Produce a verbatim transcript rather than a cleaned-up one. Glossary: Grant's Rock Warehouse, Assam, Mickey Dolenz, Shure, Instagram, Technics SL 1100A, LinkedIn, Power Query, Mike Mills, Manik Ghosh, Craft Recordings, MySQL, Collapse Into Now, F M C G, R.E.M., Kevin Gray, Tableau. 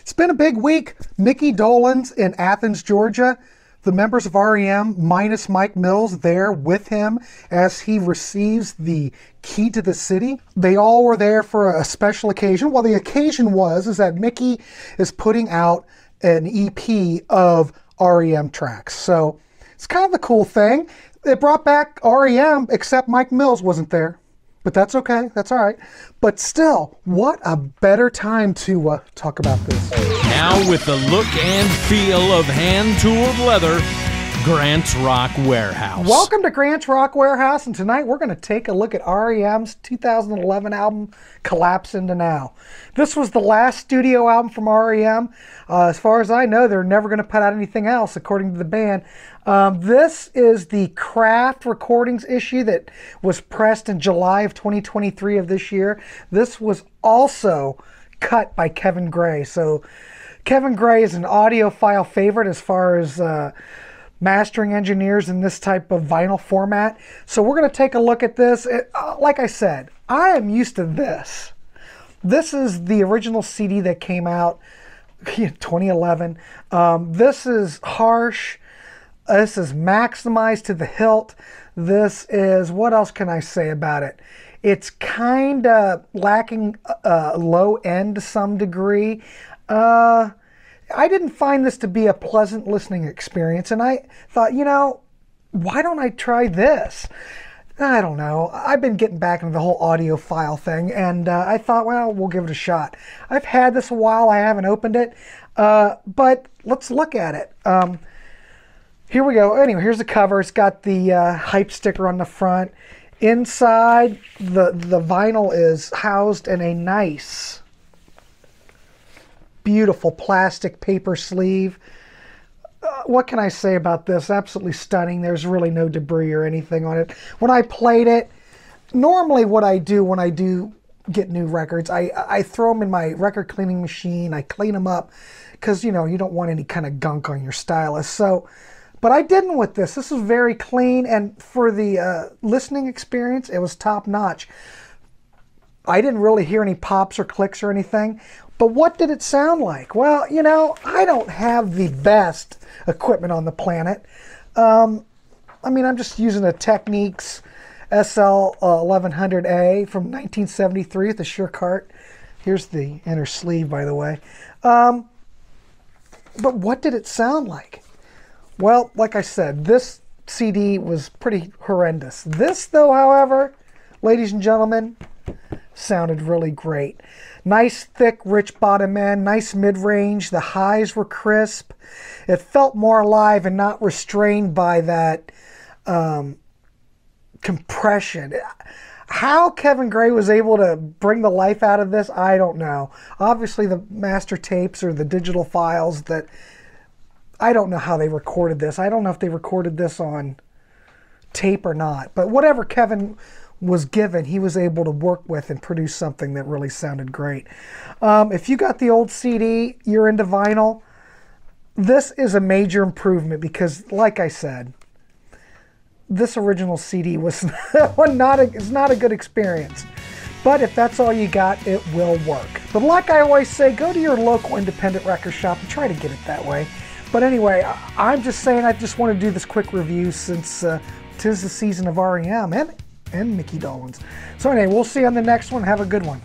It's been a big week. Mickey Dolenz in Athens, Georgia. The members of R E M minus Mike Mills there with him as he receives the key to the city. They all were there for a special occasion. Well, the occasion was is that Mickey is putting out an E P of R E M tracks. So it's kind of a cool thing. It brought back R E M, except Mike Mills wasn't there. But that's okay, that's all right. But still, what a better time to uh, talk about this. Now with the look and feel of hand-tooled leather, Grant's Rock Warehouse. Welcome to Grant's Rock Warehouse, and tonight we're gonna take a look at R E M's two thousand eleven album, Collapse Into Now. This was the last studio album from R E M. Uh, as far as I know, they're never gonna put out anything else, according to the band. Um, this is the Craft Recordings issue that was pressed in July of twenty twenty-three of this year. This was also cut by Kevin Gray. So Kevin Gray is an audiophile favorite as far as uh, mastering engineers in this type of vinyl format. So we're going to take a look at this. It, uh, like I said, I am used to this. This is the original C D that came out in twenty eleven. Um, this is harsh. This is maximized to the hilt. This is, what else can I say about it? It's kind of lacking uh, low end to some degree. Uh, I didn't find this to be a pleasant listening experience, and I thought, you know, why don't I try this? I don't know. I've been getting back into the whole audiophile thing, and uh, I thought, well, we'll give it a shot. I've had this a while. I haven't opened it, uh, but let's look at it. Um, Here we go. Anyway, here's the cover. It's got the uh, hype sticker on the front. Inside, the, the vinyl is housed in a nice, beautiful plastic paper sleeve. Uh, what can I say about this? Absolutely stunning. There's really no debris or anything on it. When I played it, normally what I do when I do get new records, I, I throw them in my record cleaning machine. I clean them up because, you know, you don't want any kind of gunk on your stylus. So... But I didn't with this. This was very clean, and for the uh, listening experience, it was top-notch. I didn't really hear any pops or clicks or anything, but what did it sound like? Well, you know, I don't have the best equipment on the planet. Um, I mean, I'm just using a Technics S L eleven hundred A from nineteen seventy-three with the Shure Cart. Here's the inner sleeve, by the way. Um, but what did it sound like? Well, like I said, this C D was pretty horrendous. This, though, however, ladies and gentlemen, sounded really great. Nice, thick, rich bottom end, nice mid-range. The highs were crisp. It felt more alive and not restrained by that um, compression. How Kevin Gray was able to bring the life out of this, I don't know. Obviously, the master tapes or the digital files that... I don't know how they recorded this. I don't know if they recorded this on tape or not. But whatever Kevin was given, he was able to work with and produce something that really sounded great. Um, if you got the old C D, you're into vinyl, this is a major improvement because, like I said, this original C D was not a, it's not a good experience. But if that's all you got, it will work. But like I always say, go to your local independent record shop and try to get it that way. But anyway, I'm just saying I just want to do this quick review since uh, 'tis the season of R E M and, and Mickey Dolenz. So anyway, we'll see you on the next one. Have a good one.